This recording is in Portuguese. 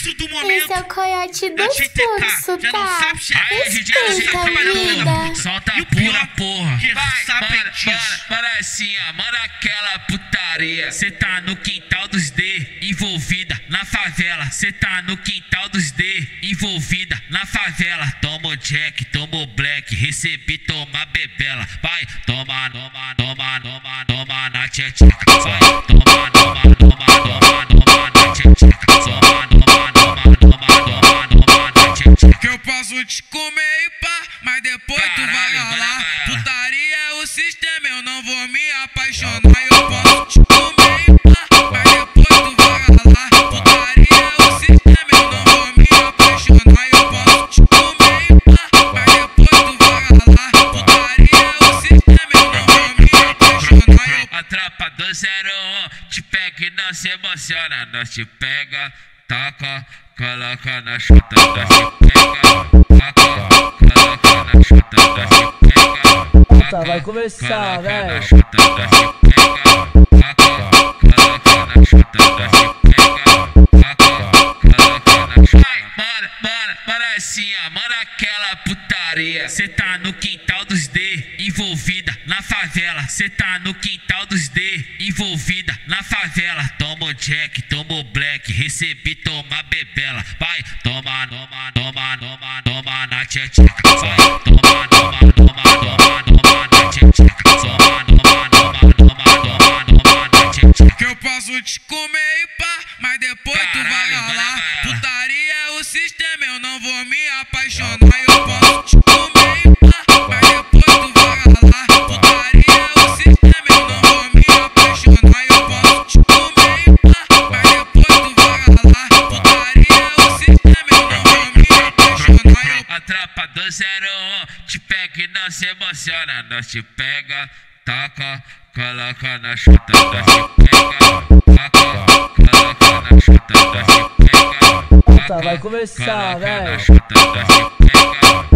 monstro do momento. Esse é o coiote do fluxo, tá? Escuta, solta a pula, porra. Que sapetiço. Para assim, manda aquela putaria. Cê tá no quintal dos D, envolvida na favela. Cê tá no quintal dos D, envolvida na favela. Toma Jack, toma Black, recebi tomar bebela. Vai, toma, toma, toma, toma, toma na tchetcheca. Vai, toma, toma, toma, toma, toma na tchetcheca. Toma, toma, toma, toma, toma, toma na tchetcheca. Que eu posso te comer e pá, mas depois tu vai ralar. Putaria é o sistema, eu não vou me apaixonar. Eu posso te comer e pá, mas depois tu vai ralar. Putaria é o sistema, eu não vou me apaixonar. Eu posso te comer e pá, mas depois tu vai ralar. Putaria é o sistema, eu não vou me apaixonar. A tropa do 01 te pega e não se emociona. Nós te pega, taca, coloca na chuta. Nós te pega, taca, coloca na chuta. Nós te pega. Tá, vai começar, velho. Manda assim, manda aquela putaria. Cê tá no quintal dos D, envolvida na favela. Cê tá no quintal dos D, envolvida na favela. Toma Jack, toma Black, recebi tomar bebela. Vai, toma, toma, toma, toma, toma na tchetcheca. Vai, toma, toma, toma, toma, toma na tchetcheca. Toma, toma, toma, toma, toma, toma na tchetcheca. Que eu posso te comer e pá, mas depois tu vai ralar. Putaria é o sistema, eu não vou me apaixonar. Eu posso te comer e pá, mas depois tu vai ralar. Putaria é o sistema, eu não vou me apaixonar. Eu posso te comer e pá, mas depois tu vai ralar. Putaria é o sistema, eu não vou me apaixonar. A tropa do 01 te pega e não se emociona. Nós te pega, taca, coloca na chuta. Nós te pega, taca, coloca na chuta. Nós te pega. Vai começar, velho.